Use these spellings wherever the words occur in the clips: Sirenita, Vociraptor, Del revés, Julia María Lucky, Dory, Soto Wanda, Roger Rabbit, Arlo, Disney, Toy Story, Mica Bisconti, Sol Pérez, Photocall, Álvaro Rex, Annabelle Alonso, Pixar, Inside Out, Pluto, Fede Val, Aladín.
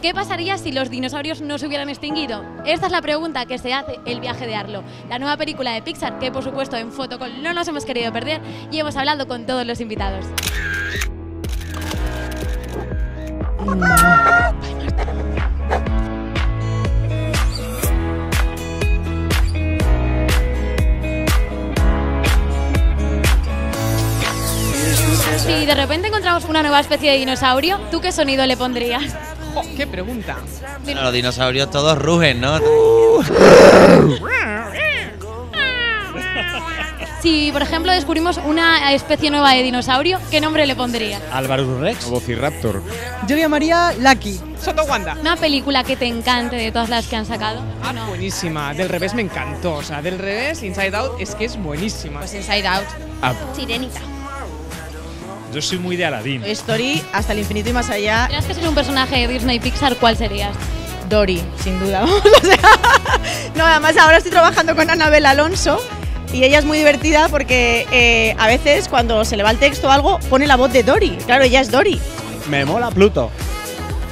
¿Qué pasaría si los dinosaurios no se hubieran extinguido? Esta es la pregunta que se hace El viaje de Arlo, la nueva película de Pixar que, por supuesto, en Photocall no nos hemos querido perder y hemos hablado con todos los invitados. Si de repente encontramos una nueva especie de dinosaurio, ¿tú qué sonido le pondrías? Oh, ¡qué pregunta! Bueno, los dinosaurios todos rugen, ¿no? Si, por ejemplo, descubrimos una especie nueva de dinosaurio, ¿qué nombre le pondrías? Álvaro Rex. O Vociraptor. Julia María Lucky. Soto Wanda. Una película que te encante de todas las que han sacado. Ah, no. Buenísima. Del revés me encantó. O sea, Del revés, Inside Out, es que es buenísima. Pues Inside Out. Ah. Sirenita. Yo soy muy de Aladín. Toy Story, hasta el infinito y más allá. ¿Tienes que ser un personaje de Disney y Pixar? ¿Cuál serías? Dory, sin duda. No, además ahora estoy trabajando con Annabelle Alonso y ella es muy divertida porque a veces cuando se le va el texto o algo pone la voz de Dory. Claro, ella es Dory. Me mola Pluto.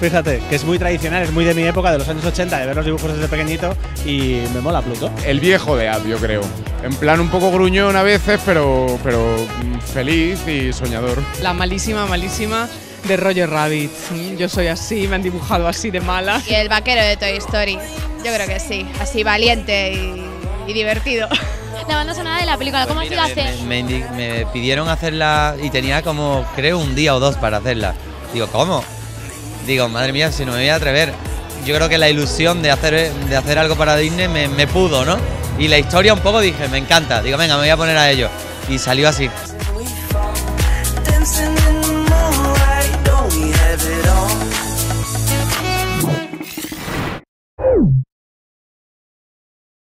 Fíjate, que es muy tradicional, es muy de mi época, de los años 80, de ver los dibujos desde pequeñito, y me mola Pluto. El viejo de App, yo creo. En plan un poco gruñón a veces, pero feliz y soñador. La malísima de Roger Rabbit. Yo soy así, me han dibujado así de mala. Y el vaquero de Toy Story, yo creo que sí, así valiente y divertido. La banda sonora de la película, ¿cómo la haces? Me pidieron hacerla y tenía como, creo, un día o dos para hacerla. Digo, ¿cómo? Digo, madre mía, si no me voy a atrever. Yo creo que la ilusión de hacer algo para Disney me pudo, ¿no? Y la historia un poco dije, me encanta. Digo, venga, me voy a poner a ello. Y salió así.